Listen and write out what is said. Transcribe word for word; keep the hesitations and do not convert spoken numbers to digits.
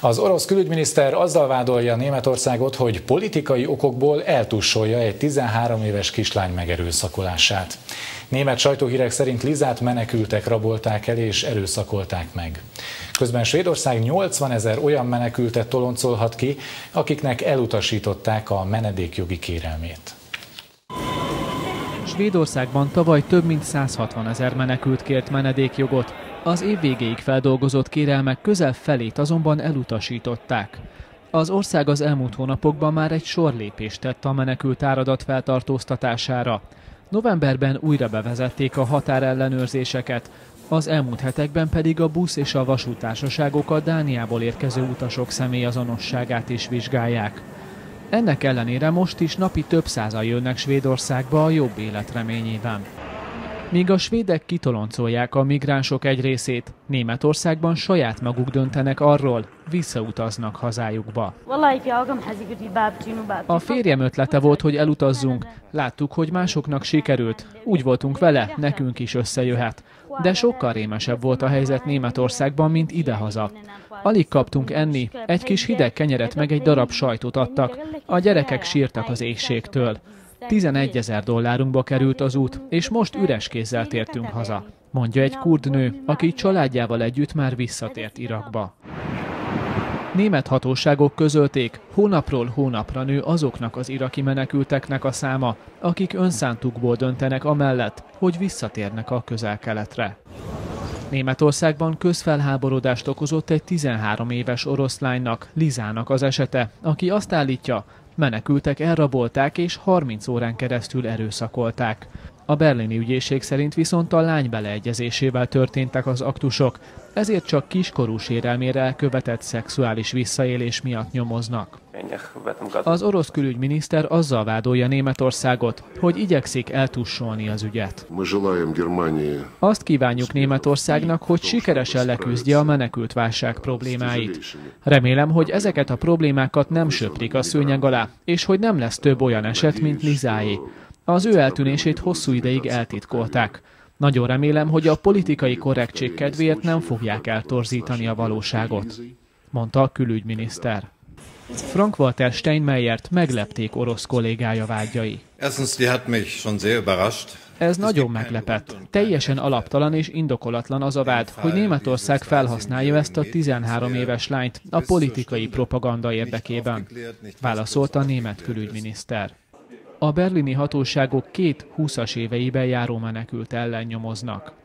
Az orosz külügyminiszter azzal vádolja Németországot, hogy politikai okokból eltussolja egy tizenhárom éves kislány megerőszakolását. Német sajtóhírek szerint Lizát menekültek rabolták el és erőszakolták meg. Közben Svédország nyolcvanezer olyan menekültet toloncolhat ki, akiknek elutasították a menedékjogi kérelmét. Svédországban tavaly több mint száz hatvanezer menekült kért menedékjogot. Az év végéig feldolgozott kérelmek közel felét azonban elutasították. Az ország az elmúlt hónapokban már egy sor lépést tett a menekült áradat feltartóztatására. Novemberben újra bevezették a határellenőrzéseket, az elmúlt hetekben pedig a busz és a vasútársaságok a Dániából érkező utasok személyazonosságát is vizsgálják. Ennek ellenére most is napi több százan jönnek Svédországba a jobb élet reményében. Míg a svédek kitoloncolják a migránsok egy részét, Németországban saját maguk döntenek arról, visszautaznak hazájukba. A férjem ötlete volt, hogy elutazzunk. Láttuk, hogy másoknak sikerült. Úgy voltunk vele, nekünk is összejöhet. De sokkal rémesebb volt a helyzet Németországban, mint idehaza. Alig kaptunk enni, egy kis hideg kenyeret meg egy darab sajtot adtak. A gyerekek sírtak az éhségtől. tizenegyezer dollárunkba került az út, és most üres kézzel tértünk haza, mondja egy kurd nő, aki családjával együtt már visszatért Irakba. Német hatóságok közölték, hónapról hónapra nő azoknak az iraki menekülteknek a száma, akik önszántukból döntenek amellett, hogy visszatérnek a Közel-Keletre. Németországban közfelháborodást okozott egy tizenhárom éves oroszlánynak, Lizának az esete, aki azt állítja, menekültek elrabolták és harminc órán keresztül erőszakolták. A berlini ügyészség szerint viszont a lány beleegyezésével történtek az aktusok, ezért csak kiskorú sérelmére elkövetett szexuális visszaélés miatt nyomoznak. Az orosz külügyminiszter azzal vádolja Németországot, hogy igyekszik eltussolni az ügyet. Azt kívánjuk Németországnak, hogy sikeresen leküzdje a menekült válság problémáit. Remélem, hogy ezeket a problémákat nem söprik a szőnyeg alá, és hogy nem lesz több olyan eset, mint Lizáé. Az ő eltűnését hosszú ideig eltitkolták. Nagyon remélem, hogy a politikai korrektség kedvéért nem fogják eltorzítani a valóságot, mondta a külügyminiszter. Frank-Walter Steinmeiert meglepték orosz kollégája vágyai. Ez nagyon meglepett. Teljesen alaptalan és indokolatlan az a vád, hogy Németország felhasználja ezt a tizenhárom éves lányt a politikai propaganda érdekében, válaszolta a német külügyminiszter. A berlini hatóságok két húszas éveiben járó menekült ellen nyomoznak.